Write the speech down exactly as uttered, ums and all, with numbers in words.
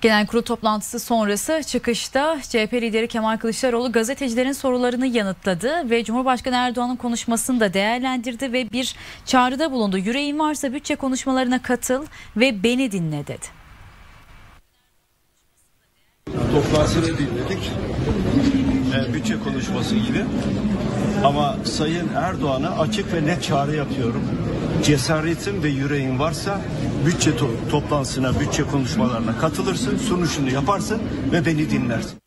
Genelkurul toplantısı sonrası çıkışta C H P lideri Kemal Kılıçdaroğlu gazetecilerin sorularını yanıtladı ve Cumhurbaşkanı Erdoğan'ın konuşmasını da değerlendirdi ve bir çağrıda bulundu. Yüreğin varsa bütçe konuşmalarına katıl ve beni dinle dedi. Toplantısını dinledik. E, bütçe konuşması gibi. Ama Sayın Erdoğan'a açık ve net çağrı yapıyorum. Cesaretin ve yüreğin varsa bütçe to- toplantısına, bütçe konuşmalarına katılırsın, sunuşunu yaparsın ve beni dinlersin.